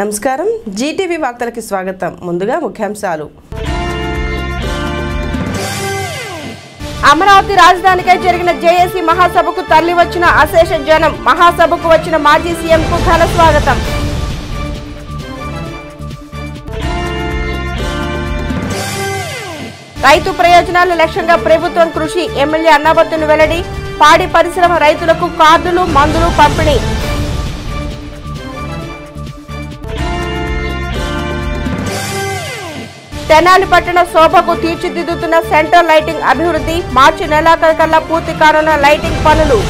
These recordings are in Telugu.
నమస్కారం GTV వార్తలకు స్వాగతం ముందుగా ముఖ్యాంశాలు అమరావతి రాజధానికై జరిగిన జేఏసీ మహాసభకు తరలి వచ్చిన ఆశేష జనం మహాసభకు వచ్చిన మాజీ సీఎం కు ఘన స్వాగతం రైతు ప్రయోజనాల లక్ష్యంగా ప్రభుత్వం కృషి ఎమ్మెల్యే అన్నాబతుని వెల్లడి పాడి పరిశ్రమ రైతులకు కార్డులు మందులు పంపిణీ తెనాలి పట్టణ శోభకు తీర్చిదిద్దుతున్న సెంట్రల్ లైటింగ్ అభివృద్ధి మార్చి నెలాఖరుకల్లా పూర్తి కానున్న లైటింగ్ పనులు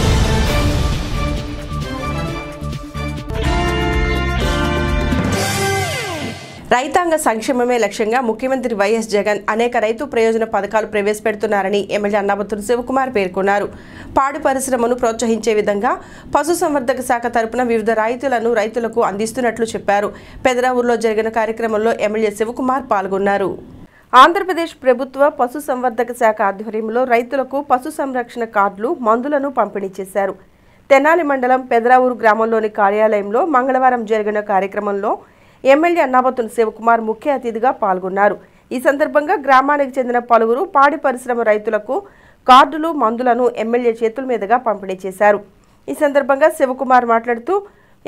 రైతాంగ సంక్షేమమే లక్ష్యంగా ముఖ్యమంత్రి వైఎస్ జగన్ అనేక రైతు ప్రయోజన పథకాలు ప్రవేశపెడుతున్నారని ఎమ్మెల్యే అన్నాబతుని శివకుమార్ పేర్కొన్నారు. పాడి పరిశ్రమను ప్రోత్సహించే విధంగా పశుసంవర్ధక శాఖ తరపున వివిధ రాయితీలను రైతులకు అందిస్తున్నట్లు చెప్పారు. పెదరావూరులో జరిగిన కార్యక్రమంలో ఎమ్మెల్యే శివకుమార్ పాల్గొన్నారు. ఆంధ్రప్రదేశ్ ప్రభుత్వ పశు సంవర్ధక శాఖ ఆధ్వర్యంలో రైతులకు పశు సంరక్షణ కార్డులు మందులను పంపిణీ చేశారు. తెనాలి మండలం పెదరావూరు గ్రామంలోని కార్యాలయంలో మంగళవారం జరిగిన కార్యక్రమంలో ఎమ్మెల్యే అన్నాబతుని శివకుమార్ ముఖ్య అతిథిగా పాల్గొన్నారు. ఈ సందర్భంగా గ్రామానికి చెందిన పలువురు పాడి పరిశ్రమ రైతులకు కార్డులు మందులను ఎమ్మెల్యే చేతుల మీదుగా పంపిణీ చేశారు. ఈ సందర్భంగా శివకుమార్ మాట్లాడుతూ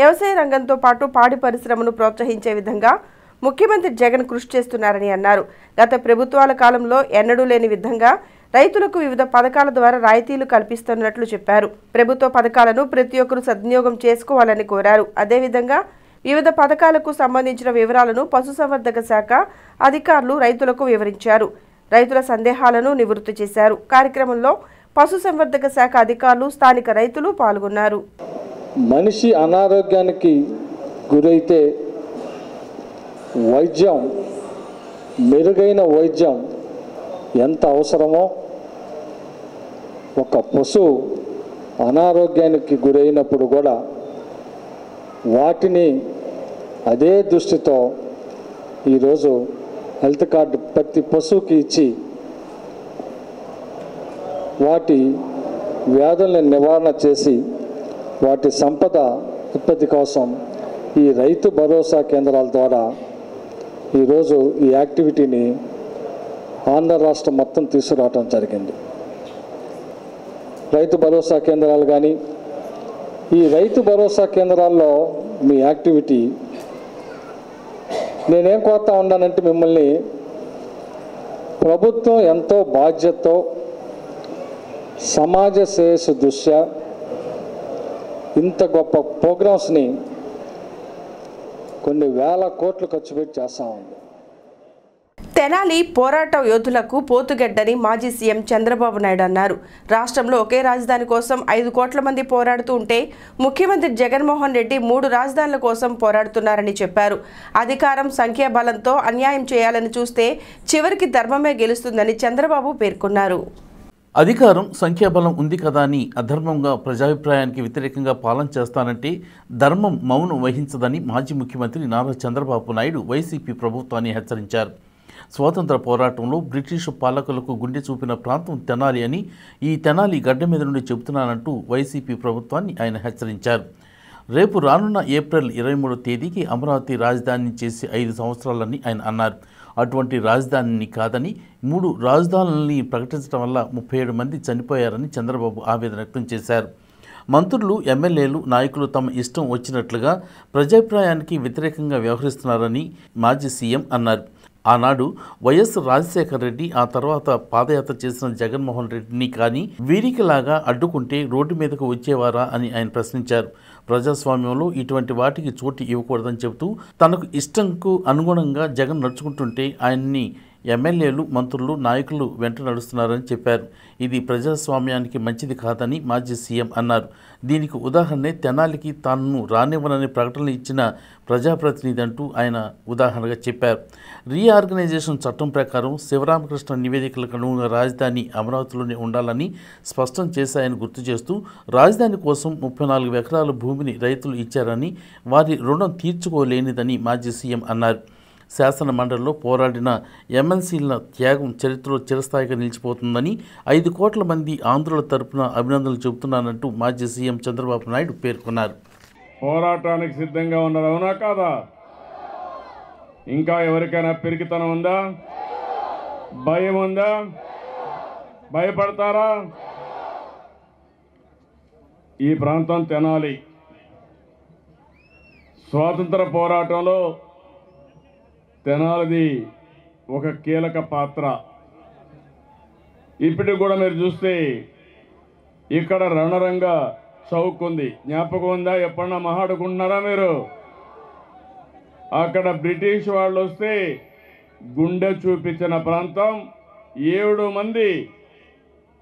వ్యవసాయ రంగంతో పాటు పాడి పరిశ్రమను ప్రోత్సహించే విధంగా ముఖ్యమంత్రి జగన్ కృషి చేస్తున్నారని అన్నారు. గత ప్రభుత్వాల కాలంలో ఎన్నడూ లేని విధంగా రైతులకు వివిధ పథకాల ద్వారా రాయితీలు కల్పిస్తున్నట్లు చెప్పారు. ప్రభుత్వ పథకాలను ప్రతి ఒక్కరూ సద్వినియోగం చేసుకోవాలని కోరారు. అదేవిధంగా వివిధ పథకాలకు సంబంధించిన వివరాలను పశుసంవర్ధక శాఖ అధికారులు రైతులకు వివరించారు. రైతుల సందేహాలను నివృత్తి చేశారు. కార్యక్రమంలో పశుసంవర్ధక శాఖ అధికారులు స్థానిక రైతులు పాల్గొన్నారు. మనిషి అనారోగ్యానికి గురైతే వైద్యం మెరుగైన వైద్యం ఎంత అవసరమో ఒక పశువు అనారోగ్యానికి గురైనప్పుడు కూడా వాటిని అదే దృష్టితో ఈరోజు హెల్త్ కార్డు ప్రతి పశువుకి ఇచ్చి వాటి వ్యాధులను నివారణ చేసి వాటి సంపద ఉత్పత్తి కోసం ఈ రైతు భరోసా కేంద్రాల ద్వారా ఈరోజు ఈ యాక్టివిటీని ఆంధ్ర రాష్ట్రం మొత్తం తీసుకురావడం జరిగింది. రైతు భరోసా కేంద్రాలు కానీ ఈ రైతు భరోసా కేంద్రాల్లో మీ యాక్టివిటీ నేనేం కోరుతా ఉన్నానంటే మిమ్మల్ని ప్రభుత్వం ఎంతో బాధ్యతతో సమాజ శ్రేయస్సు దృష్ట్యా ఇంత గొప్ప ప్రోగ్రామ్స్ని కొన్ని వేల కోట్లు ఖర్చు పెట్టి చేస్తూ ఉంది. తెనాలి పోరాట యోధులకు పోతుగడ్డని మాజీ సీఎం చంద్రబాబు నాయుడు అన్నారు. రాష్ట్రంలో ఒకే రాజధాని కోసం 5 కోట్ల మంది పోరాడుతూ ఉంటే ముఖ్యమంత్రి జగన్మోహన్ రెడ్డి 3 రాజధానుల కోసం పోరాడుతున్నారని చెప్పారు. అధికారం సంఖ్యాబలంతో అన్యాయం చేయాలని చూస్తే చివరికి ధర్మమే గెలుస్తుందని చంద్రబాబు పేర్కొన్నారు. అధికారం సంఖ్యాబలం ఉంది కదా అని అధర్మంగా ప్రజాభిప్రాయానికి వ్యతిరేకంగా పాలన చేస్తానంటే ధర్మం మౌనం వహించదని మాజీ ముఖ్యమంత్రి నారా చంద్రబాబు నాయుడు వైసీపీ ప్రభుత్వాన్ని హెచ్చరించారు. స్వాతంత్ర పోరాటంలో బ్రిటిష్ పాలకులకు గుండె చూపిన ప్రాంతం తెనాలి అని ఈ తెనాలి గడ్డ మీద నుండి చెబుతున్నానంటూ వైసీపీ ప్రభుత్వాన్ని ఆయన హెచ్చరించారు. రేపు రానున్న ఏప్రిల్ 23వ తేదీకి అమరావతి రాజధానిని చేసి 5 సంవత్సరాలని ఆయన అన్నారు. అటువంటి రాజధానిని కాదని 3 రాజధానులని ప్రకటించడం వల్ల 37 మంది చనిపోయారని చంద్రబాబు ఆవేదన వ్యక్తం చేశారు. మంత్రులు, ఎమ్మెల్యేలు, నాయకులు తమ ఇష్టం వచ్చినట్లుగా ప్రజాభిప్రాయానికి వ్యతిరేకంగా వ్యవహరిస్తున్నారని మాజీ సీఎం అన్నారు. ఆనాడు వైఎస్ రాజశేఖర రెడ్డి, ఆ తర్వాత పాదయాత్ర చేసిన జగన్మోహన్ రెడ్డిని కానీ వీరికిలాగా అడ్డుకుంటే రోడ్డు మీదకు వచ్చేవారా అని ఆయన ప్రశ్నించారు. ప్రజాస్వామ్యంలో ఇటువంటి వాటికి చోటు ఇవ్వకూడదని చెబుతూ తనకు ఇష్టంకు అనుగుణంగా జగన్ నడుచుకుంటుంటే ఆయన్ని ఎమ్మెల్యేలు, మంత్రులు, నాయకులు వెంట నడుస్తున్నారని చెప్పారు. ఇది ప్రజాస్వామ్యానికి మంచిది కాదని మాజీ సీఎం అన్నారు. దీనికి ఉదాహరణే తెనాలికి తాను రానివ్వనని ప్రకటనలు ఇచ్చిన ప్రజాప్రతినిధి అంటూ ఆయన ఉదాహరణగా చెప్పారు. రీఆర్గనైజేషన్ చట్టం ప్రకారం శివరామకృష్ణ నివేదికలకు అనుగుణంగా రాజధాని అమరావతిలోనే ఉండాలని స్పష్టం చేశాయని గుర్తు చేస్తూ రాజధాని కోసం 34 ఎకరాల భూమిని రైతులు ఇచ్చారని, వారి రుణం తీర్చుకోలేనిదని మాజీ సీఎం అన్నారు. శాసన మండలిలో పోరాడిన ఎమ్మెల్సీల త్యాగం చరిత్రలో చిరస్థాయిగా నిలిచిపోతుందని 5 కోట్ల మంది ఆంధ్రుల తరపున అభినందనలు చెబుతున్నానంటూ మాజీ సీఎం చంద్రబాబు నాయుడు పేర్కొన్నారు. పోరాటానికి సిద్ధంగా ఉన్నారు, అవునా కాదా? ఇంకా ఎవరికైనా పిరికితనం ఉందా? భయం ఉందా? భయపడతారా? ఈ ప్రాంతం తెనాలి స్వాతంత్ర పోరాటంలో తెనాలిది ఒక కీలక పాత్ర. ఇప్పటికి కూడా మీరు చూస్తే ఇక్కడ రణరంగా చౌక్ ఉంది. జ్ఞాపకం ఉందా? ఎప్పుడన్నా మహాడుకుంటున్నారా మీరు? అక్కడ బ్రిటిష్ వాళ్ళు వస్తే గుండె చూపించిన ప్రాంతం. 7 మంది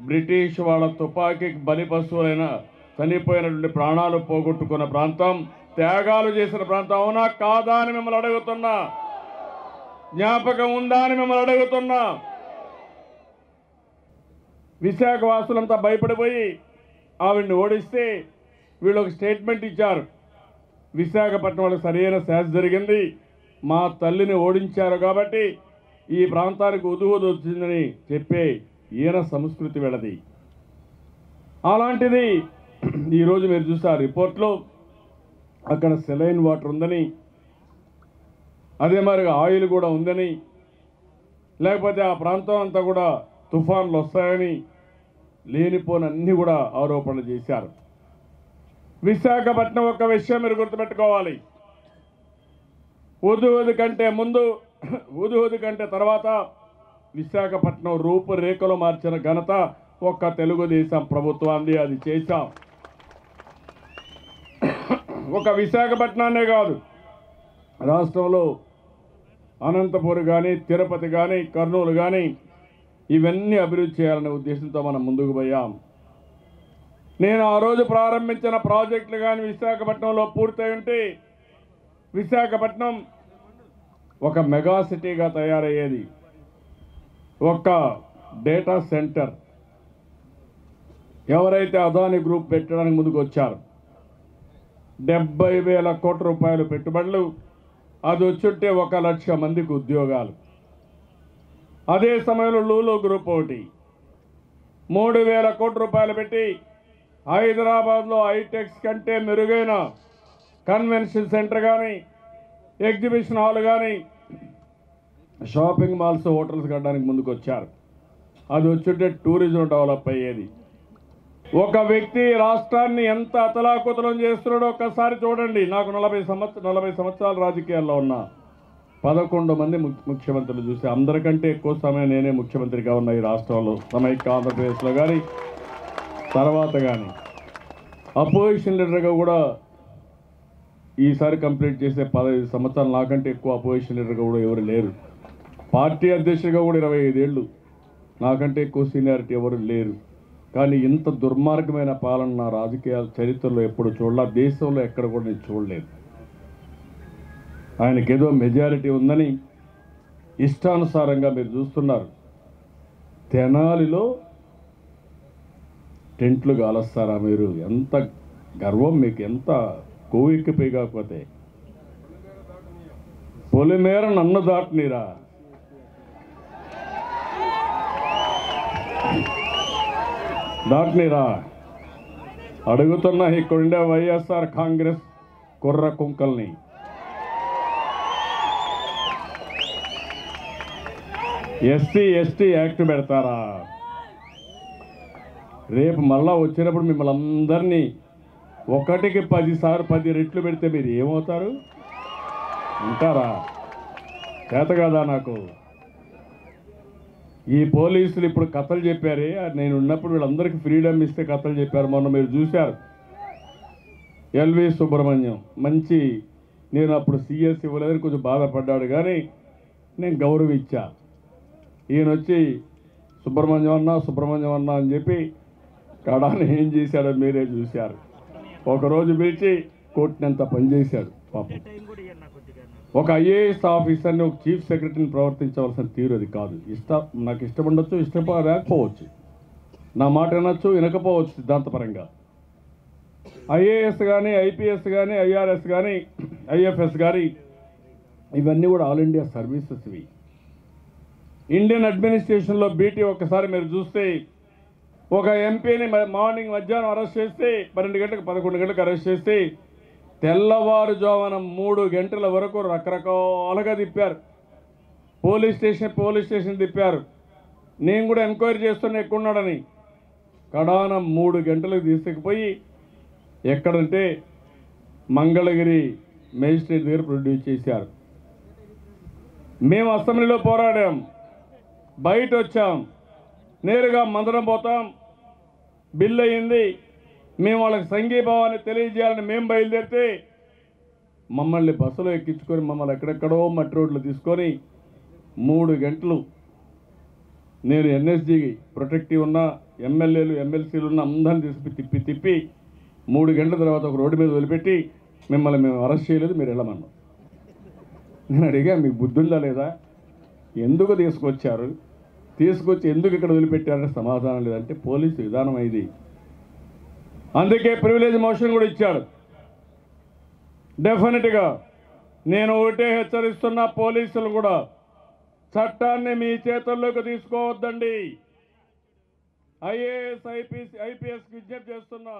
బ్రిటిష్ వాళ్ళ తుపాకీకి బలి పశువులైన చనిపోయినటువంటి ప్రాణాలు పోగొట్టుకున్న ప్రాంతం, త్యాగాలు చేసిన ప్రాంతం. అవునా కాదా అని మిమ్మల్ని అడుగుతున్నా. జ్ఞాపకం ఉందా అని మిమ్మల్ని అడుగుతున్నా. విశాఖ వాసులంతా భయపడిపోయి ఆవిడ్ని ఓడిస్తే వీళ్ళు ఒక స్టేట్మెంట్ ఇచ్చారు. విశాఖపట్నం వాళ్ళకి సరైన శాస జరిగింది, మా తల్లిని ఓడించారు కాబట్టి ఈ ప్రాంతానికి ఉదువుదు వచ్చిందని చెప్పే ఈయన సంస్కృతి వెళ్ళది. అలాంటిది ఈరోజు మీరు చూసారు రిపోర్ట్లో అక్కడ సెలైన్ వాటర్ ఉందని, అదే మరి ఆయిల్ కూడా ఉందని, లేకపోతే ఆ ప్రాంతం అంతా కూడా తుఫాన్లు వస్తాయని లేనిపోనన్నీ కూడా ఆరోపణలు చేశారు. విశాఖపట్నం ఒక్క విషయం మీరు గుర్తుపెట్టుకోవాలి, ఉదూదు కంటే ముందు, ఉదూదు కంటే తర్వాత విశాఖపట్నం రూపురేఖలు మార్చిన ఘనత ఒక్క తెలుగుదేశం ప్రభుత్వాన్ని. అది చేశాం. ఒక విశాఖపట్నాన్నే కాదు, రాష్ట్రంలో అనంతపూర్ కానీ, తిరుపతి కానీ, కర్నూలు కానీ ఇవన్నీ అభివృద్ధి చేయాలనే ఉద్దేశంతో మనం ముందుకు పోయాం. నేను ఆ రోజు ప్రారంభించిన ప్రాజెక్టులు కానీ విశాఖపట్నంలో పూర్తయి ఉంటే విశాఖపట్నం ఒక మెగా సిటీగా తయారయ్యేది. ఒక డేటా సెంటర్ ఎవరైతే అదానీ గ్రూప్ పెట్టడానికి ముందుకు వచ్చారు, 70,000 కోట్ల రూపాయలు పెట్టుబడులు, అది వచ్చుంటే 1,00,000 మందికి ఉద్యోగాలు. అదే సమయంలో లూలో గ్రూప్ ఒకటి 3,000 కోట్ల రూపాయలు పెట్టి హైదరాబాద్లో హైటెక్స్ కంటే మెరుగైన కన్వెన్షన్ సెంటర్ కానీ, ఎగ్జిబిషన్ హాల్ కానీ, షాపింగ్ మాల్స్, హోటల్స్ కట్టడానికి ముందుకు వచ్చారు. అది వచ్చుంటే టూరిజం డెవలప్ అయ్యేది. ఒక వ్యక్తి రాష్ట్రాన్ని ఎంత అతలాకుతలం చేస్తున్నాడో ఒక్కసారి చూడండి. నాకు 40 సంవత్సరాలు రాజకీయాల్లో ఉన్నా, 11 మంది ముఖ్యమంత్రులు చూసి అందరికంటే ఎక్కువ సమయం నేనే ముఖ్యమంత్రిగా ఉన్న ఈ రాష్ట్రంలో, సమైక్య ఆంధ్రప్రదేశ్లో కానీ, తర్వాత కానీ అపోజిషన్ లీడర్గా కూడా ఈసారి కంప్లీట్ చేసే 15 సంవత్సరాలు నాకంటే ఎక్కువ అపోజిషన్ లీడర్గా కూడా ఎవరు లేరు. పార్టీ అధ్యక్షుడిగా కూడా 25 ఏళ్ళు, నాకంటే ఎక్కువ సీనియారిటీ ఎవరు లేరు. కానీ ఇంత దుర్మార్గమైన పాలన నా రాజకీయ చరిత్రలో ఎప్పుడు చూడలే, దేశంలో ఎక్కడ కూడా నేను చూడలేదు. ఆయనకేదో మెజారిటీ ఉందని ఇష్టానుసారంగా మీరు చూస్తున్నారు. తెనాలిలో టెంట్లు కాలుస్తారా మీరు? ఎంత గర్వం మీకు, ఎంత కోవెక్కిపోయి కాకపోతే పొలిమేర నన్ను దాటనీరా. దాటనీరా అడుగుతున్నా ఇక్కడుండే వైఎస్ఆర్ కాంగ్రెస్ కుర్ర కుంకల్ని. SC/ST యాక్ట్ పెడతారా? రేపు మళ్ళా వచ్చినప్పుడు మిమ్మల్ని అందరినీ 1కి 10 రెట్లు పెడితే మీరు ఏమవుతారు? ఉంటారా? చేత కాదా నాకు? ఈ పోలీసులు ఇప్పుడు కథలు చెప్పారే, నేను ఉన్నప్పుడు వీళ్ళందరికీ ఫ్రీడమ్ ఇస్తే కథలు చెప్పారు. మొన్న మీరు చూశారు LV సుబ్రహ్మణ్యం, మంచి, నేను అప్పుడు CS ఇవ్వలేదని కొంచెం బాధపడ్డాడు, కానీ నేను గౌరవం ఇచ్చా. ఈయన వచ్చి సుబ్రహ్మణ్యం అన్నా అని చెప్పి కడాన్ని ఏం చేశాడో మీరే చూశారు. ఒకరోజు పిలిచి కోర్టునంతా పనిచేశాడు పాపం. ఒక IAS ఆఫీసర్ని, ఒక చీఫ్ సెక్రటరీని ప్రవర్తించవలసిన తీరు అది కాదు. నాకు ఇష్టం ఉండొచ్చు, ఇష్టపడకపోవచ్చు, నా మాట అనొచ్చు, వినకపోవచ్చు సిద్ధాంతపరంగా. IAS కానీ, IPS కానీ, IRS కానీ, IFS కానీ ఇవన్నీ కూడా ఆల్ ఇండియా సర్వీసెస్. ఇవి ఇండియన్ అడ్మినిస్ట్రేషన్లో BT ఒక్కసారి మీరు చూస్తే ఒక ఎంపీని మార్నింగ్, మధ్యాహ్నం అరెస్ట్ చేస్తే, 12 గంటలకు 11 గంటలకు అరెస్ట్ చేస్తే తెల్లవారుజామున 3 గంటల వరకు రకరకాలుగా తిప్పారు. పోలీస్ స్టేషన్ తిప్పారు. నేను కూడా ఎంక్వైరీ చేస్తున్నా ఎక్కున్నాడని. కడాన 3 గంటలకు తీసుకుపోయి ఎక్కడంటే మంగళగిరి మేజిస్ట్రేట్ దగ్గర ప్రొడ్యూస్ చేశారు. మేము అసెంబ్లీలో పోరాడాం, బయట వచ్చాం, నేరుగా మందరం పోతాం, బిల్లు అయింది, మేము వాళ్ళకి సంఘీభావాన్ని తెలియజేయాలని మేము బయలుదేరితే మమ్మల్ని బస్సులో ఎక్కించుకొని మమ్మల్ని ఎక్కడెక్కడో మట్టి రోడ్లు తీసుకొని 3 గంటలు నేను ఎన్ఎస్జీ ప్రొటెక్టివ్ ఉన్న ఎమ్మెల్యేలు ఎమ్మెల్సీలు ఉన్న అందరిని తీసుకు తిప్పి 3 గంటల తర్వాత ఒక రోడ్డు మీద వదిలిపెట్టి మిమ్మల్ని మేము అరెస్ట్ చేయలేదు, మీరు వెళ్ళమన్నాం. నేను అడిగా, మీకు బుద్ధుందా లేదా, ఎందుకు తీసుకొచ్చి ఎందుకు ఇక్కడ వదిలిపెట్టారనే సమాధానం లేదంటే పోలీసు విధానం ఇది. అందుకే ప్రివిలేజ్ మోషన్ కూడా ఇచ్చాడు. డెఫినెట్గా నేను ఒకటే హెచ్చరిస్తున్న పోలీసులు కూడా, చట్టాన్ని మీ చేతుల్లోకి తీసుకోవద్దండి. ఐఏఎస్ ఐపీఎస్ విజ్ఞప్తి చేస్తున్నా.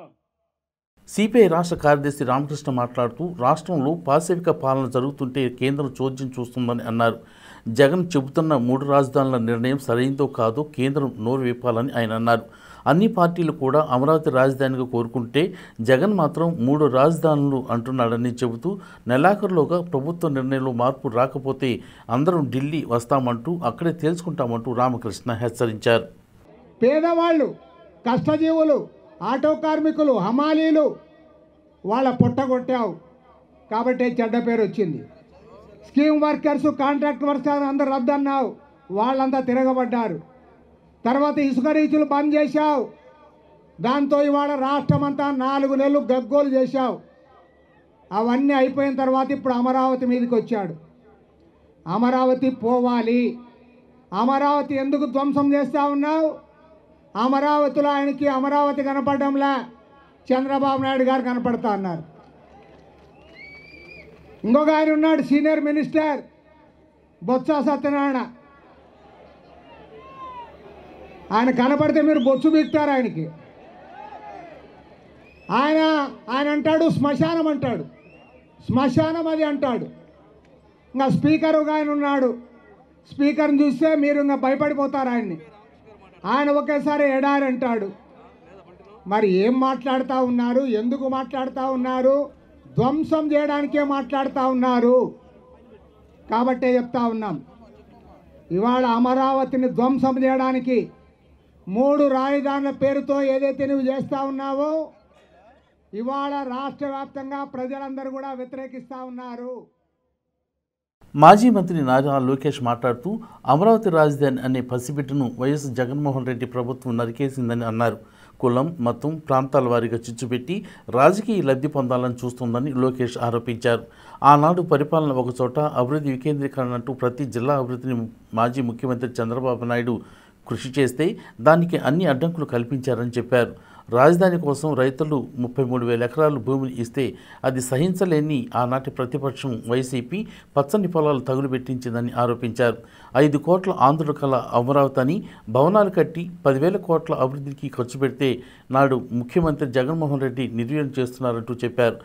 సిపిఐ రాష్ట్ర కార్యదర్శి రామకృష్ణ మాట్లాడుతూ రాష్ట్రంలో పాశవిక పాలన జరుగుతుంటే కేంద్రం చోద్యం చూస్తుందని అన్నారు. జగన్ చెబుతున్న 3 రాజధానుల నిర్ణయం సరైందో కాదో కేంద్రం నోరు విప్పాలని ఆయన అన్నారు. అన్ని పార్టీలు కూడా అమరావతి రాజధానిగా కోరుకుంటే జగన్ మాత్రం 3 రాజధానులు అంటున్నాడని చెబుతూ నెలాఖరులోగా ప్రభుత్వ నిర్ణయంలో మార్పు రాకపోతే అందరం ఢిల్లీ వస్తామంటూ అక్కడే తేల్చుకుంటామంటూ రామకృష్ణ హెచ్చరించారు. పేదవాళ్ళు, కష్టజీవులు, ఆటో కార్మికులు, హమాలీలు వాళ్ళ పొట్టగొట్టావు కాబట్టి చెడ్డ పేరు వచ్చింది. స్కీమ్ వర్కర్స్, కాంట్రాక్ట్ వర్కర్స్ అందరూ రద్దన్నావు, వాళ్ళంతా తిరగబడ్డారు. తర్వాత ఇసుక రీచులు బంద్ చేశావు, దాంతో ఇవాళ రాష్ట్రం అంతా 4 నెలలు గగ్గోలు చేశావు. అవన్నీ అయిపోయిన తర్వాత ఇప్పుడు అమరావతి మీదకి వచ్చాడు. అమరావతి పోవాలి. అమరావతి ఎందుకు ధ్వంసం చేస్తూ ఉన్నావు? అమరావతిలో ఆయనకి అమరావతి కనపడడంలా చంద్రబాబు నాయుడు గారు కనపడతా అన్నారు. ఇంకొక ఆయన ఉన్నాడు సీనియర్ మినిస్టర్ బొత్స సత్యనారాయణ, ఆయన కనపడితే మీరు బొచ్చు బిగుతారు ఆయనకి. ఆయన అంటాడు శ్మశానం అంటాడు, శ్మశానం అది అంటాడు. ఇంకా స్పీకర్ ఒక ఆయన ఉన్నాడు, స్పీకర్ని చూస్తే మీరు ఇంకా భయపడిపోతారు ఆయన్ని. ఆయన ఒకేసారి ఎడారి అంటాడు. మరి ఏం మాట్లాడుతూ ఉన్నారు? ఎందుకు మాట్లాడుతూ ఉన్నారు? ధ్వంసం చేయడానికే మాట్లాడుతూ ఉన్నారు. కాబట్టే చెప్తా ఉన్నాం, ఇవాళ అమరావతిని ధ్వంసం చేయడానికి 3 రాజధానుల పేరుతో ఏదైతే నువ్వు చేస్తూ ఉన్నావో ఇవాళ రాష్ట్ర వ్యాప్తంగా ప్రజలందరూ కూడా వ్యతిరేకిస్తూ ఉన్నారు. మాజీ మంత్రి నారా లోకేష్ మాట్లాడుతూ అమరావతి రాజధాని అనే పసిబిడ్డను వైఎస్ జగన్మోహన్ రెడ్డి ప్రభుత్వం నరికేసిందని అన్నారు. కులం, మతం, ప్రాంతాల వారీగా చిచ్చుపెట్టి రాజకీయ లబ్ధి పొందాలని చూస్తుందని లోకేష్ ఆరోపించారు. ఆనాడు పరిపాలన ఒకచోట, అభివృద్ధి వికేంద్రీకరణ అంటూ ప్రతి జిల్లా అభివృద్ధిని మాజీ ముఖ్యమంత్రి చంద్రబాబు నాయుడు కృషి చేస్తే దానికి అన్ని అడ్డంకులు కల్పించారని చెప్పారు. రాజధాని కోసం రైతులు 33,000 ఎకరాలు భూమిని ఇస్తే అది సహించలేని ఆనాటి ప్రతిపక్షం వైసీపీ పచ్చని పొలాలు తగులుబెట్టించిందని ఆరోపించారు. 5 కోట్ల ఆంధ్రుల కళ అమరావతిని భవనాలు కట్టి 10,000 కోట్ల అభివృద్ధికి ఖర్చు పెడితే నాడు ముఖ్యమంత్రి జగన్మోహన్ రెడ్డి నిర్వీర్యం చేస్తున్నారంటూ చెప్పారు.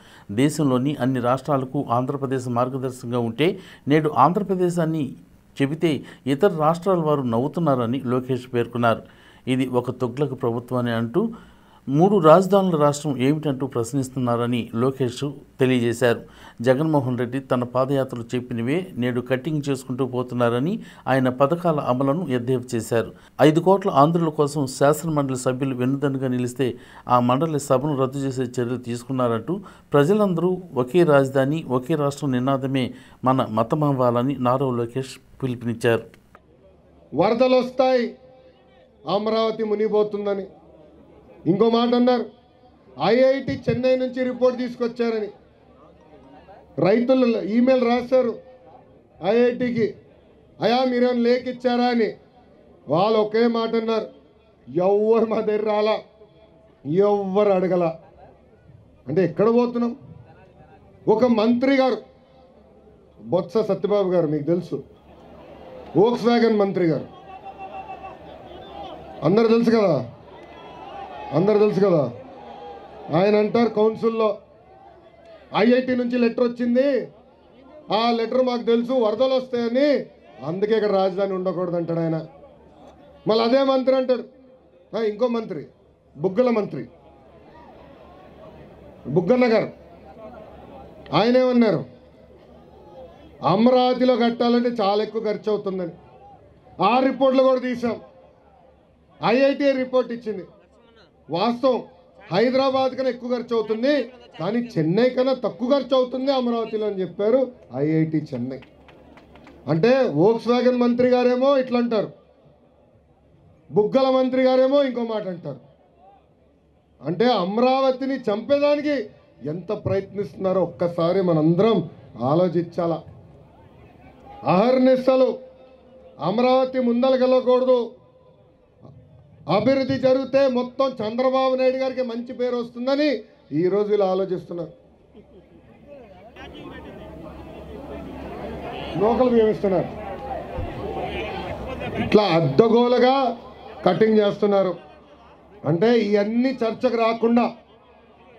దేశంలోని అన్ని రాష్ట్రాలకు ఆంధ్రప్రదేశ్ మార్గదర్శకంగా ఉంటే నేడు ఆంధ్రప్రదేశాన్ని చెబితే ఇతర రాష్ట్రాల వారు నవ్వుతున్నారని లోకేష్ పేర్కొన్నారు. ఇది ఒక తొగ్లకు ప్రభుత్వాన్ని అంటూ 3 రాజధానుల రాష్ట్రం ఏమిటంటూ ప్రశ్నిస్తున్నారని లోకేష్ తెలియజేశారు. జగన్మోహన్ రెడ్డి తన పాదయాత్రలు చెప్పినవే నేడు కట్టింగ్ చేసుకుంటూ పోతున్నారని ఆయన పథకాల అమలును ఎద్దేవా చేశారు. 5 కోట్ల ఆంధ్రుల కోసం శాసనమండలి సభ్యులు వెన్నుదన్నుగా నిలిస్తే ఆ మండలి సభను రద్దు చేసే చర్యలు తీసుకున్నారంటూ ప్రజలందరూ ఒకే రాజధాని ఒకే రాష్ట్రం నినాదమే మన మతమవ్వాలని నారా లోకేష్ పిలుపునిచ్చారు. వరదలు వస్తాయి, అమరావతి మునిగిపోతుందని ఇంకో మాట అన్నారు. ఐఐటి చెన్నై నుంచి రిపోర్ట్ తీసుకొచ్చారని రైతులు ఈమెయిల్ రాశారు ఐఐటికి, అయా మీరేమైనా లేఖ ఇచ్చారా అని. వాళ్ళు ఒకే మాట అన్నారు, ఎవ్వరు మా దగ్గర రాలా, ఎవ్వరు అడగల. అంటే ఎక్కడ పోతున్నాం? ఒక మంత్రి గారు బొత్స సత్యబాబు గారు, మీకు తెలుసు, వోక్స్ వ్యాగన్ మంత్రి గారు, అందరు తెలుసు కదా. ఆయన అంటారు కౌన్సిల్లో ఐఐటి నుంచి లెటర్ వచ్చింది, ఆ లెటర్ మాకు తెలుసు వరదలు వస్తాయని, అందుకే ఇక్కడ రాజధాని ఉండకూడదు అంటాడు ఆయన. మళ్ళీ అదే మంత్రి అంటాడు ఇంకో మంత్రి బుగ్గల మంత్రి బుగ్గన్న గారు, ఆయనేమన్నారు అమరావతిలో కట్టాలంటే చాలా ఎక్కువ ఖర్చు అవుతుందని. ఆ రిపోర్ట్లు కూడా తీసాం, ఐఐటి రిపోర్ట్ ఇచ్చింది, వాస్తవం హైదరాబాద్ కన్నా ఎక్కువ ఖర్చు అవుతుంది కానీ చెన్నై కన్నా తక్కువ ఖర్చు అవుతుంది అమరావతిలో అని చెప్పారు ఐఐటి చెన్నై. అంటే వోక్స్ వ్యాగన్ మంత్రి గారేమో ఇట్లా అంటారు, బుగ్గల మంత్రి గారేమో ఇంకో మాట అంటారు. అంటే అమరావతిని చంపేదానికి ఎంత ప్రయత్నిస్తున్నారో ఒక్కసారి మనందరం ఆలోచించాలా. అహర్నిశలు అమరావతి ముందలకెళ్ళకూడదు, అభివృద్ధి జరిగితే మొత్తం చంద్రబాబు నాయుడు గారికి మంచి పేరు వస్తుందని ఈరోజు ఇలా ఆలోచిస్తున్నారు. లోకల్ వ్యవస్థన్నారు ఇట్లా అద్దగోలుగా కటింగ్ చేస్తున్నారు. అంటే ఇవన్నీ చర్చకు రాకుండా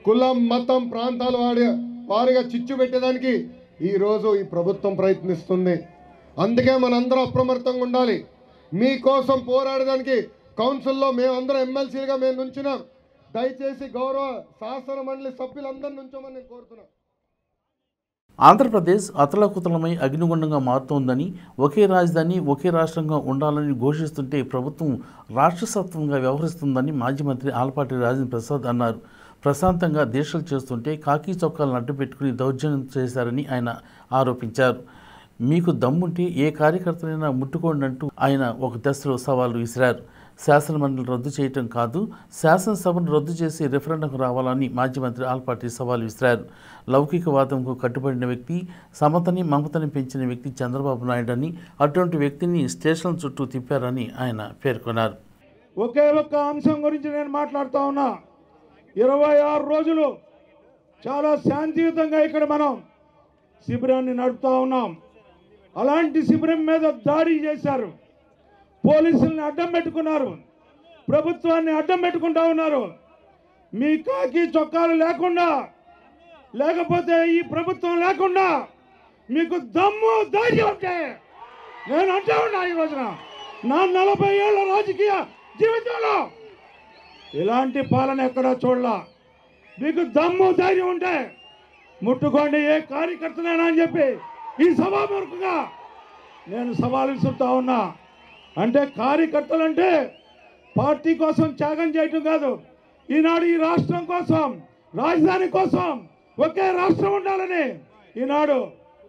కులం మతం ప్రాంతాల వారిగా చిచ్చు పెట్టేదానికి ఈరోజు ఈ ప్రభుత్వం ప్రయత్నిస్తుంది. అందుకే మనందరం అప్రమత్తంగా ఉండాలి. మీకోసం పోరాడడానికి కౌన్సిల్లో మేమందరం ఎమ్మెల్సీలుగా మేము నుంచున్నాం. దయచేసి గౌరవ శాసన మండలి సభ్యులందరి నుంచోమని నేను కోరుతున్నాను. ఆంధ్రప్రదేశ్ అతలకుతలమై అగ్నిగుండంగా మారుతోందని, ఒకే రాజధాని ఒకే రాష్ట్రంగా ఉండాలని ఘోషిస్తుంటే ప్రభుత్వం రాష్ట్రసత్వంగా వ్యవహరిస్తుందని మాజీ మంత్రి ఆలపాటి రాజేంద్ర ప్రసాద్ అన్నారు. ప్రశాంతంగా దీక్షలు చేస్తుంటే కాకి చొక్కాలను అడ్డుపెట్టుకుని దౌర్జన్యం చేశారని ఆయన ఆరోపించారు. మీకు దమ్ముంటే ఏ కార్యకర్తనైనా ముట్టుకోండి అంటూ ఆయన ఒక దశలో సవాలు విసిరారు. శాసనమండలి రద్దు చేయటం కాదు, శాసనసభను రద్దు చేసి రెఫరెండంకు రావాలని మాజీ మంత్రి ఆల్పాటి సవాల్ విసిరారు. లౌకికవాదంకు కట్టుబడిన వ్యక్తి, సమతని మమతని పెంచిన వ్యక్తి చంద్రబాబు నాయుడు అని, అటువంటి వ్యక్తిని స్టేషన్ చుట్టూ తిప్పారని ఆయన పేర్కొన్నారు. ఒకే ఒక్క అంశం గురించి నేను మాట్లాడుతూ ఉన్నా. 26 రోజులు చాలా శాంతియుతంగా ఇక్కడ మనం శిబిరాన్ని నడుపుతూ ఉన్నాం. అలాంటి శిబిరం మీద దాడి చేశారు, పోలీసుల్ని అడ్డం పెట్టుకున్నారు, ప్రభుత్వాన్ని అడ్డం పెట్టుకుంటా ఉన్నారు. మీ కాకి చొక్కాలు లేకుండా, లేకపోతే ఈ ప్రభుత్వం లేకుండా మీకు దమ్ము ధైర్యం ఉంటే నేను అంటా ఉన్నా, ఈ రోజున నా 40 ఏళ్ళ రాజకీయ జీవితంలో ఇలాంటి పాలన ఎక్కడా చూడలా. మీకు దమ్ము ధైర్యం ఉంటే ముట్టుకోండి ఏ కార్యకర్తనైనా అని చెప్పి ఈ సభాముఖంగా నేను సవాలు విసురుతా ఉన్నా. అంటే కార్యకర్తలు అంటే పార్టీ కోసం త్యాగం చేయటం కాదు, ఈనాడు ఈ రాష్ట్రం కోసం, రాజధాని కోసం ఒకే రాష్ట్రం ఉండాలని, ఈనాడు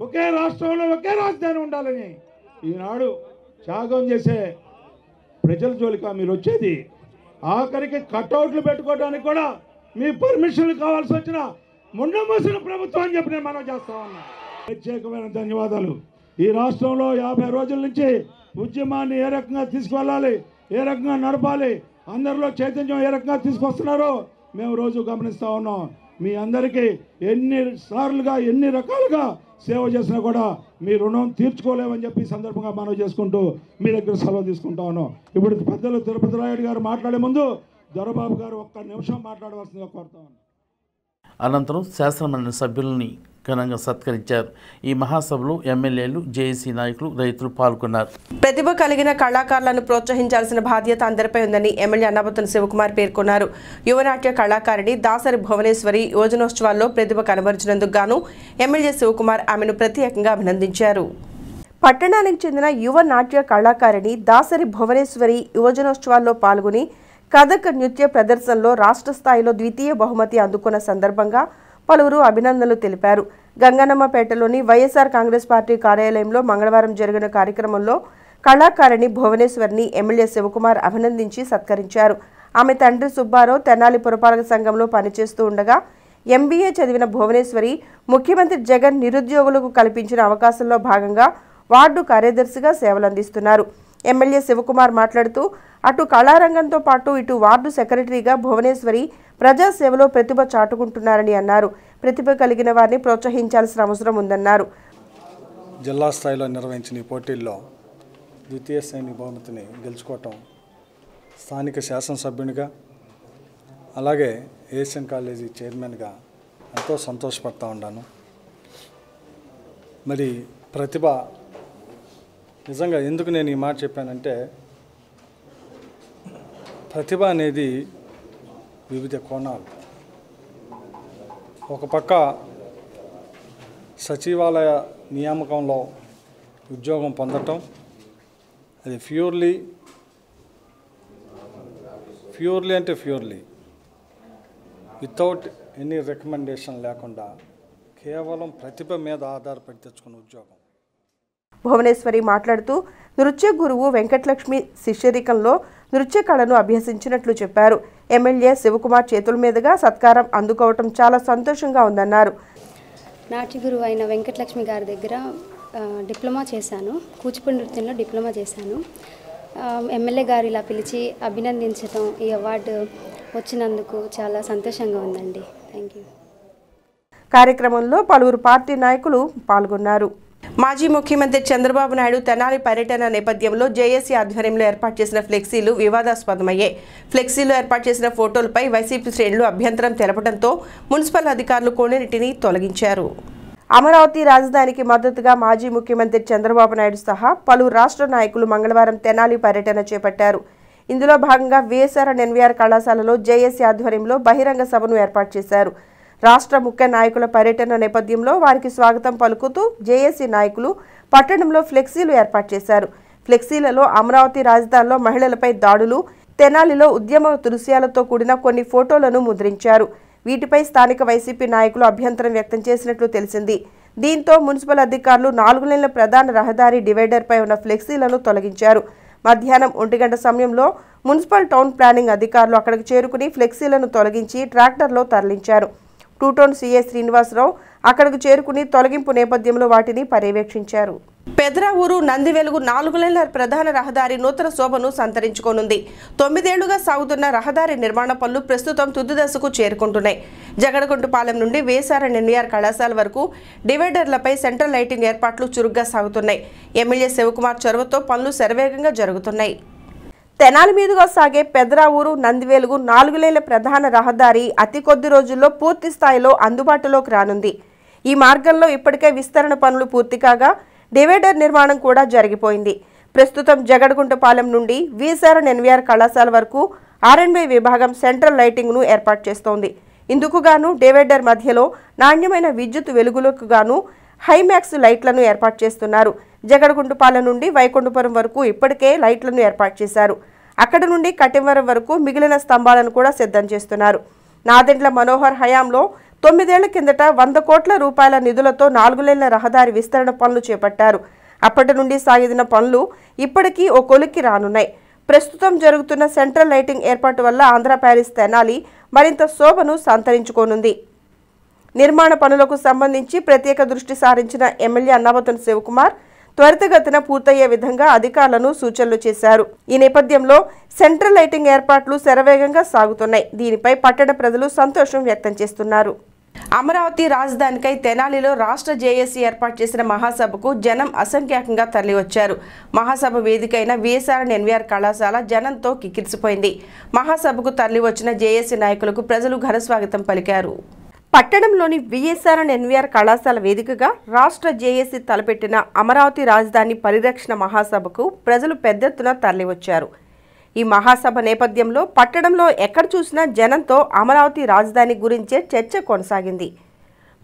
ఒకే రాష్ట్రంలో ఒకే రాజధాని ఉండాలని ఈనాడు త్యాగం చేసే ప్రజల జోలికా మీరు వచ్చేది? ఆఖరికి కట్అవుట్లు పెట్టుకోవడానికి కూడా మీ పర్మిషన్లు కావాల్సి వచ్చిన ముండమూసిన ప్రభుత్వం అని చెప్పి నేను మనం చేస్తా ఉన్నా. ప్రత్యేకమైన ధన్యవాదాలు. ఈ రాష్ట్రంలో 50 రోజుల నుంచి ఉద్యమాన్ని ఏ రకంగా తీసుకువెళ్ళాలి, ఏ రకంగా నడపాలి, అందరిలో చైతన్యం ఏ రకంగా తీసుకొస్తున్నారో మేము రోజు గమనిస్తూ ఉన్నాం. మీ అందరికీ ఎన్నిసార్లుగా ఎన్ని రకాలుగా సేవ చేసినా కూడా మీ రుణం తీర్చుకోలేమని చెప్పి సందర్భంగా మనవి చేసుకుంటూ మీ దగ్గర సెలవు తీసుకుంటా ఉన్నాం. ఇప్పుడు పెద్దలు తిరుపతి రాయుడు గారు మాట్లాడే ముందు దొరబాబు గారు ఒక్క నిమిషం మాట్లాడవలసిందిగా కోరుతా ఉన్నాం. అనంతరం శాసనమండలి సభ్యులని ఘనంగా సత్కరించారు. ఈ మహాసభలో ఎమ్మెల్యేలు, జేఏసీ నాయకులు, రైతులు పాల్గొన్నారు. ప్రతిభ కలిగిన కళాకారులను ప్రోత్సహించాల్సిన బాధ్యత అందరిపై ఉందని ఎమ్మెల్యే అన్నాబతుని శివకుమార్ పేర్కొన్నారు. యువనాట్య కళాకారిణి దాసరి భువనేశ్వరి యోజనోత్సవాల్లో ప్రతిభ కనబరిచినందుకు గాను ఎమ్మెల్యే శివకుమార్ ఆమెను ప్రత్యేకంగా అభినందించారు. పట్టణానికి చెందిన యువ నాట్య కళాకారిణి దాసరి భువనేశ్వరి యువజనోత్సవాల్లో పాల్గొని కథక్ నృత్య ప్రదర్శనలో రాష్ట్ర స్థాయిలో ద్వితీయ బహుమతి అందుకున్న సందర్భంగా పలువురు అభినందనలు తెలిపారు. గంగన్నమ్మపేటలోని వైఎస్ఆర్ కాంగ్రెస్ పార్టీ కార్యాలయంలో మంగళవారం జరిగిన కార్యక్రమంలో కళాకారిణి భువనేశ్వర్ని ఎమ్మెల్యే శివకుమార్ అభినందించి సత్కరించారు. ఆమె తండ్రి సుబ్బారావు తెనాలి పురపాలక సంఘంలో పనిచేస్తూ ఉండగా ఎంబీఏ చదివిన భువనేశ్వరి ముఖ్యమంత్రి జగన్ నిరుద్యోగులకు కల్పించిన అవకాశంలో భాగంగా వార్డు కార్యదర్శిగా సేవలందిస్తున్నారు. ఎమ్మెల్యే శివకుమార్ మాట్లాడుతూ అటు కళారంగంతో పాటు ఇటు వార్డు సెక్రటరీగా భువనేశ్వరి ప్రజాసేవలో ప్రతిభ చాటుకుంటున్నారని అన్నారు. ప్రతిభ కలిగిన వారిని ప్రోత్సహించాల్సిన అవసరం ఉందన్నారు. జిల్లా స్థాయిలో నిర్వహించిన ఈ పోటీల్లో ద్వితీయ శ్రేణి బహుమతిని గెలుచుకోవటం స్థానిక శాసనసభ్యునిగా అలాగే ఏషియన్ కాలేజీ చైర్మన్గా ఎంతో సంతోషపడతా ఉన్నాను. మరి ప్రతిభ నిజంగా ఎందుకు నేను ఈ మాట చెప్పానంటే, ప్రతిభ అనేది వివిధ కోణాలు. ఒక పక్క సచివాలయ నియామకంలో ఉద్యోగం పొందటం, అది ప్యూర్లీ వితౌట్ ఎనీ రికమెండేషన్ లేకుండా కేవలం ప్రతిభ మీద ఆధారపడి తెచ్చుకున్న ఉద్యోగం. భువనేశ్వరి మాట్లాడుతూ నృత్య గురువు వెంకటలక్ష్మి శిష్యరికంలో నృత్య కళను అభ్యసించినట్లు చెప్పారు. ఎమ్మెల్యే శివకుమార్ చేతుల మీదుగా సత్కారం అందుకోవటం చాలా సంతోషంగా ఉందన్నారు. నాట్య గురువు అయిన వెంకటలక్ష్మి గారి దగ్గర డిప్లొమా చేశాను, కూచిపూడి నృత్యంలో డిప్లొమా చేశాను. ఎమ్మెల్యే గారు ఇలా పిలిచి అభినందించడం, ఈ అవార్డు వచ్చినందుకు చాలా సంతోషంగా ఉందండి. Thank you. కార్యక్రమంలో పలువురు పార్టీ నాయకులు పాల్గొన్నారు. మాజీ ముఖ్యమంత్రి చంద్రబాబు నాయుడు తెనాలి పర్యటన నేపథ్యంలో జేఏసీ ఆధ్వర్యంలో ఏర్పాటు చేసిన ఫ్లెక్సీలు వివాదాస్పదమయ్యాయి. ఫ్లెక్సీలో ఏర్పాటు చేసిన ఫోటోలపై వైసీపీ శ్రేణులు అభ్యంతరం తెలపడంతో మున్సిపల్ అధికారులు కొన్నింటిని తొలగించారు. అమరావతి రాజధానికి మద్దతుగా మాజీ ముఖ్యమంత్రి చంద్రబాబు నాయుడు సహా పలువురు రాష్ట్ర నాయకులు మంగళవారం తెనాలి పర్యటన చేపట్టారు. ఇందులో భాగంగా VSRNVR కళాశాలలో జేఏసీ ఆధ్వర్యంలో బహిరంగ సభను ఏర్పాటు చేశారు. రాష్ట్ర ముఖ్య నాయకుల పర్యటన నేపథ్యంలో వారికి స్వాగతం పలుకుతూ జేఏసీ నాయకులు పట్టణంలో ఫ్లెక్సీలు ఏర్పాటు చేశారు. ఫ్లెక్సీలలో అమరావతి రాజధానిలో మహిళలపై దాడులు, తెనాలిలో ఉద్యమ దృశ్యాలతో కూడిన కొన్ని ఫోటోలను ముద్రించారు. వీటిపై స్థానిక వైసీపీ నాయకులు అభ్యంతరం వ్యక్తం చేసినట్లు తెలిసింది. దీంతో మున్సిపల్ అధికారులు 4 లేన్ల ప్రధాన రహదారి డివైడర్పై ఉన్న ఫ్లెక్సీలను తొలగించారు. మధ్యాహ్నం 1 గంట సమయంలో మున్సిపల్ టౌన్ ప్లానింగ్ అధికారులు అక్కడికి చేరుకుని ఫ్లెక్సీలను తొలగించి ట్రాక్టర్లో తరలించారు. టూటౌన్ CA శ్రీనివాసరావు అక్కడికి చేరుకుని తొలగింపు నేపథ్యంలో వాటిని పర్యవేక్షించారు. పెదరావూరు నందివెలుగు 4 లేన్ల ప్రధాన రహదారి నూతన శోభను సంతరించుకోనుంది. 9 ఏళ్లుగా సాగుతున్న రహదారి నిర్మాణ పనులు ప్రస్తుతం తుదిదశకు చేరుకుంటున్నాయి. జగడకుంటుపాలెం నుండి VSRNVR కళాశాల వరకు డివైడర్లపై సెంట్రల్ లైటింగ్ ఏర్పాట్లు చురుగ్గా సాగుతున్నాయి. ఎమ్మెల్యే శివకుమార్ చొరవతో పనులు శరవేగంగా జరుగుతున్నాయి. తెనాలి మీదుగా సాగే పెదరావూరు నందివేలుగు 4 లేన్ల ప్రధాన రహదారి అతి కొద్ది రోజుల్లో పూర్తి స్థాయిలో అందుబాటులోకి రానుంది. ఈ మార్గంలో ఇప్పటికే విస్తరణ పనులు పూర్తి కాగా డివైడర్ నిర్మాణం కూడా జరిగిపోయింది. ప్రస్తుతం జగడగుంటపాలెం నుండి VSRNVR కళాశాల వరకు R&V విభాగం సెంట్రల్ లైటింగ్ను ఏర్పాటు చేస్తోంది. ఇందుకుగాను డివైడర్ మధ్యలో నాణ్యమైన విద్యుత్ వెలుగులకు గాను హైమాక్స్ లైట్లను ఏర్పాటు చేస్తున్నారు. జగడగుంటపాలెం నుండి వైకుంఠపురం వరకు ఇప్పటికే లైట్లను ఏర్పాటు చేశారు. అక్కడ నుండి కటివరం వరకు మిగిలిన స్తంభాలను కూడా సిద్ధం చేస్తున్నారు. నాదెండ్ల మనోహర్ హయాంలో 9 ఏళ్ల కిందట 100 కోట్ల రూపాయల నిధులతో 4 లేన్ల రహదారి విస్తరణ పనులు చేపట్టారు. అప్పటి నుండి సాగిన పనులు ఇప్పటికీ ఓ కొలిక్కి రానున్నాయి. ప్రస్తుతం జరుగుతున్న సెంట్రల్ లైటింగ్ ఏర్పాటు వల్ల ఆంధ్ర ప్యారిస్ తెనాలి మరింత శోభను సంతరించుకోనుంది. నిర్మాణ పనులకు సంబంధించి ప్రత్యేక దృష్టి సారించిన ఎమ్మెల్యే అన్నాబతుని శివకుమార్ త్వరితగతిన పూర్తయ్యే విధంగా అధికారులను సూచనలు చేశారు. ఈ నేపథ్యంలో సెంట్రల్ లైటింగ్ ఏర్పాట్లు శరవేగంగా సాగుతున్నాయి. దీనిపై పట్టణ ప్రజలు సంతోషం వ్యక్తం చేస్తున్నారు. అమరావతి రాజధానికై తెనాలిలో రాష్ట్ర జేఏసీ ఏర్పాటు చేసిన మహాసభకు జనం అసంఖ్యాకంగా తరలివచ్చారు. మహాసభ వేదికైన VSRNVR కళాశాల జనంతో కిక్కిరిసిపోయింది. మహాసభకు తరలివచ్చిన జేఏసీ నాయకులకు ప్రజలు ఘనస్వాగతం పలికారు. పట్టణంలోని VSRNVR కళాశాల వేదికగా రాష్ట్ర జేఏసీ తలపెట్టిన అమరావతి రాజధాని పరిరక్షణ మహాసభకు ప్రజలు పెద్ద ఎత్తున తరలివచ్చారు. ఈ మహాసభ నేపథ్యంలో పట్టణంలో ఎక్కడ చూసినా జనంతో అమరావతి రాజధాని గురించే చర్చ కొనసాగింది.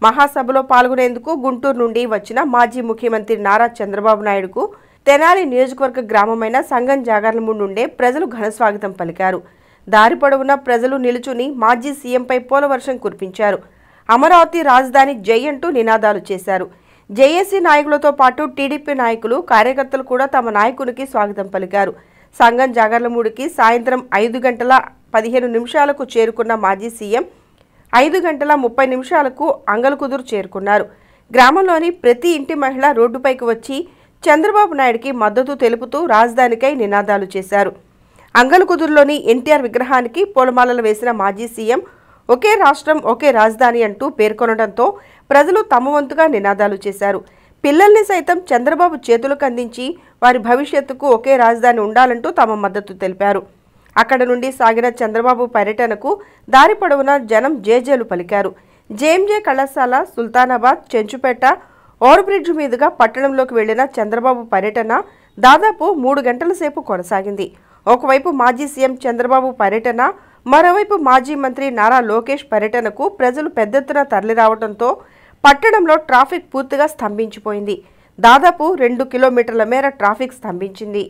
మహాసభలో పాల్గొనేందుకు గుంటూరు నుండి వచ్చిన మాజీ ముఖ్యమంత్రి నారా చంద్రబాబు నాయుడుకు తెనాలి నియోజకవర్గ గ్రామమైన సంగం జాగర్లమూడి నుండే ప్రజలు ఘనస్వాగతం పలికారు. దారి పొడవునా ప్రజలు నిలుచుని మాజీ సీఎంపై పూలవర్షం కురిపించారు. అమరావతి రాజధాని జై అంటూ నినాదాలు చేశారు. జేఏసీ నాయకులతో పాటు టీడీపీ నాయకులు, కార్యకర్తలు కూడా తమ నాయకునికి స్వాగతం పలికారు. సంగం జాగర్లమూడికి సాయంత్రం 5:15 చేరుకున్న మాజీ సీఎం 5:30 అంగలకుదురు చేరుకున్నారు. గ్రామంలోని ప్రతి ఇంటి మహిళ రోడ్డుపైకి వచ్చి చంద్రబాబు నాయుడికి మద్దతు తెలుపుతూ రాజధానికై నినాదాలు చేశారు. అంగల్కుదురులోని NTR విగ్రహానికి పూలమాలలు వేసిన మాజీ సీఎం ఒకే రాష్ట్రం ఒకే రాజధాని అంటూ పేర్కొనడంతో ప్రజలు తమ వంతుగా నినాదాలు చేశారు. పిల్లల్ని సైతం చంద్రబాబు చేతులకు అందించి వారి భవిష్యత్తుకు ఒకే రాజధాని ఉండాలంటూ తమ మద్దతు తెలిపారు. అక్కడ నుండి సాగిన చంద్రబాబు పర్యటనకు దారి పొడవునా జనం జేజేలు పలికారు. జేఎంజే కళాశాల సుల్తానాబాద్ చెంచుపేట ఓవర్ బ్రిడ్జ్ మీదుగా పట్టణంలోకి వెళ్లిన చంద్రబాబు పర్యటన దాదాపు 3 గంటల సేపు కొనసాగింది. ఒకవైపు మాజీ సీఎం చంద్రబాబు పర్యటన, మరోవైపు మాజీ మంత్రి నారా లోకేష్ పర్యటనకు ప్రజలు పెద్ద ఎత్తున తరలిరావడంతో పట్టణంలో ట్రాఫిక్ పూర్తిగా స్తంభించిపోయింది. దాదాపు 2 కిలోమీటర్ల మేర ట్రాఫిక్ స్తంభించింది.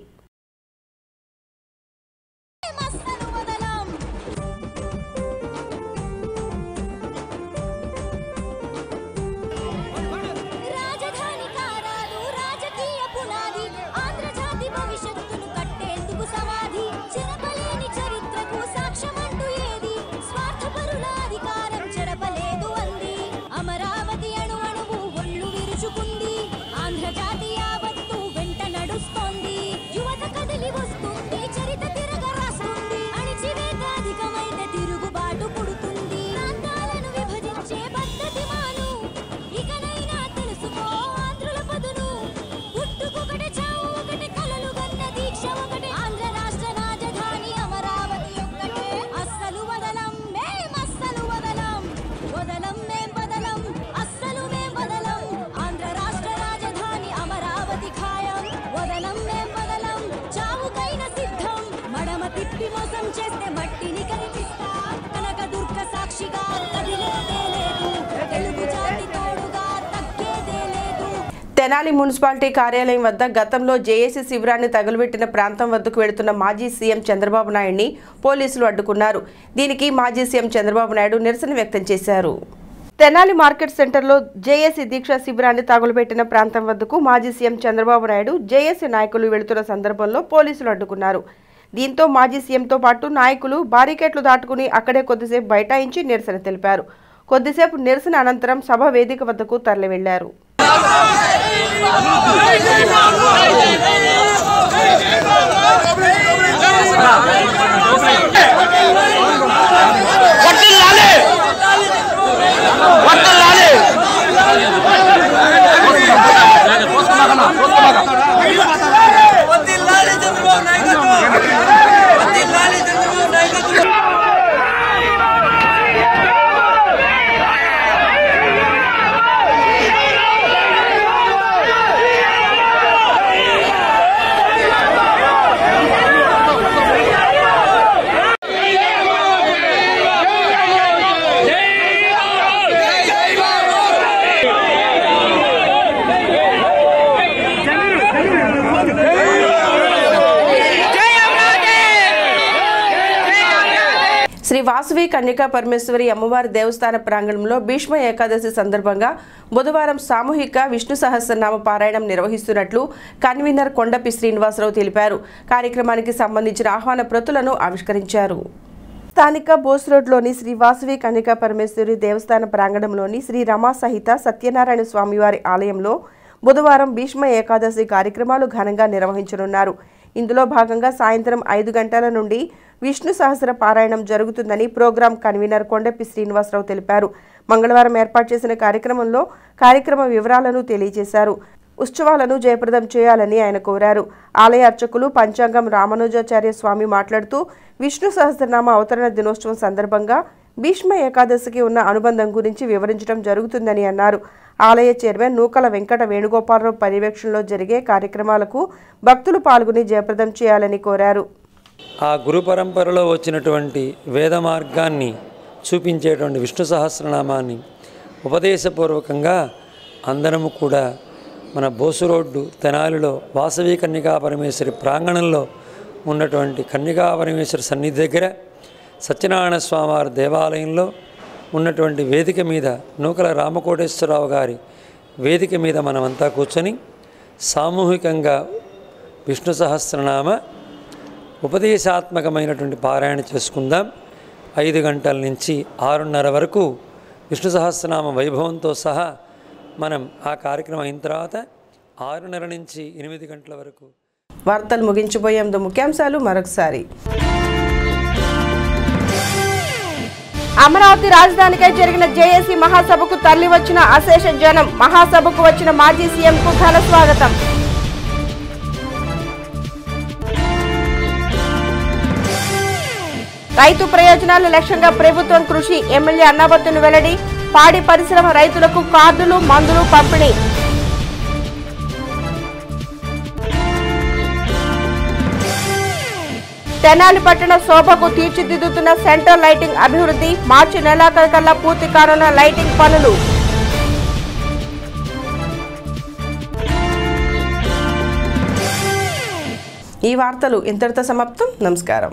తెనాలి మున్సిపాలిటీ కార్యాలయం వద్ద గతంలో జేఏసీ శిబిరాన్ని తగులబెట్టిన ప్రాంతం వద్దకు వెళుతున్న మాజీ సీఎం చంద్రబాబు నాయుడిని పోలీసులు అడ్డుకున్నారు. దీనికి మాజీ సీఎం చంద్రబాబు నాయుడు నిరసన వ్యక్తం చేశారు. తెనాలి మార్కెట్ సెంటర్లో జేఏసీ దీక్షా శిబిరాన్ని తగులుపెట్టిన ప్రాంతం వద్దకు మాజీ సీఎం చంద్రబాబు నాయుడు, జేఏసీ నాయకులు వెళుతున్న సందర్భంలో పోలీసులు అడ్డుకున్నారు. దీంతో మాజీ సీఎంతో పాటు నాయకులు బారికేట్లు దాటుకుని అక్కడే కొద్దిసేపు బైఠాయించి నిరసన తెలిపారు. కొద్దిసేపు నిరసన అనంతరం సభ వేదిక వద్దకు తరలి వెళ్లారు. శ్రీ వాసవి కన్యకా పరమేశ్వరి అమ్మవారి దేవస్థాన ప్రాంగణంలో భీష్మ ఏకాదశి సందర్భంగా బుధవారం సామూహిక విష్ణు సహస్రనామ పారాయణం నిర్వహిస్తున్నట్లు కన్వీనర్ కొండపి శ్రీనివాసరావు తెలిపారు. కార్యక్రమానికి సంబంధించిన ఆహ్వాన ప్రతులను ఆవిష్కరించారు. స్థానిక బోస్ రోడ్లోని శ్రీ వాసవి కన్యకా పరమేశ్వరి దేవస్థాన ప్రాంగణంలోని శ్రీ రమా సహిత సత్యనారాయణ స్వామివారి ఆలయంలో బుధవారం భీష్మ ఏకాదశి కార్యక్రమాలు ఘనంగా నిర్వహించనున్నారు. ఇందులో భాగంగా సాయంత్రం 5 గంటల నుండి విష్ణు సహస్ర పారాయణం జరుగుతుందని ప్రోగ్రాం కన్వీనర్ కొండపి శ్రీనివాసరావు తెలిపారు. మంగళవారం ఏర్పాటు చేసిన కార్యక్రమంలో కార్యక్రమ వివరాలను తెలియజేశారు. ఉత్సవాలను జయప్రదం చేయాలని ఆయన కోరారు. ఆలయ అర్చకులు పంచాంగం రామానుజాచార్య స్వామి మాట్లాడుతూ విష్ణు సహస్రనామ అవతరణ దినోత్సవం సందర్భంగా భీష్మ ఏకాదశికి ఉన్న అనుబంధం గురించి వివరించడం జరుగుతుందని అన్నారు. ఆలయ చైర్మన్ నూకల వెంకట వేణుగోపాలరావు పర్యవేక్షణలో జరిగే కార్యక్రమాలకు భక్తులు పాల్గొని జయప్రదం చేయాలని కోరారు. ఆ గురు పరంపరలో వచ్చినటువంటి వేద మార్గాన్ని చూపించేటువంటి విష్ణు సహస్రనామాన్ని ఉపదేశపూర్వకంగా అందరము కూడా మన బోసు రోడ్డు తెనాలిలో వాసవి కన్యకా పరమేశ్వరి ప్రాంగణంలో ఉన్నటువంటి కన్యకా పరమేశ్వరి సన్నిధి దగ్గర సత్యనారాయణ స్వామివారి దేవాలయంలో ఉన్నటువంటి వేదిక మీద నూకల రామకోటేశ్వరరావు గారి వేదిక మీద మనమంతా కూర్చొని సామూహికంగా విష్ణు సహస్రనామ ఉపదేశాత్మకమైనటువంటి పారాయణ చేసుకుందాం. 5 గంటల నుంచి 6:30 వరకు విష్ణు సహస్రనామ వైభవంతో సహా మనం ఆ కార్యక్రమం అయిన తర్వాత 6:30 నుంచి 8 గంటల వరకు వార్తలు ముగించిపోయేందు ముఖ్యాంశాలు మరొకసారి. అమరావతి రాజధానికై జరిగిన జేఏసీ మహాసభకు తరలి వచ్చిన అశేష జనం. మహాసభకు వచ్చిన మాజీ సీఎంకు ఘన స్వాగతం. రైతు ప్రయోజనాల లక్ష్యంగా ప్రభుత్వం కృషి. ఎమ్మెల్యే అన్నాబతుని వెల్లడి. పాడి పరిశ్రమ రైతులకు కార్డులు మందులు పంపిణీ. తెనాలి పట్టణ శోభకు తీర్చిదిద్దుతున్న సెంట్రల్ లైటింగ్ అభివృద్ధి, మార్చి నెలాఖరుకల్లా పూర్తి కానున్న లైటింగ్ పనులు. ఈ వార్తలు ఇంతటితో సమాప్తం. నమస్కారం.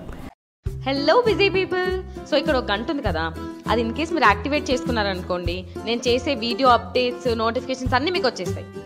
Hello busy people. సో ఇక్కడ ఒక గంట ఉంది కదా, అది ఇన్ కేస్ మీరు యాక్టివేట్ చేసుకున్నారనుకోండి, నేను చేసే వీడియో అప్డేట్స్ నోటిఫికేషన్స్ అన్నీ మీకు వచ్చేస్తాయి.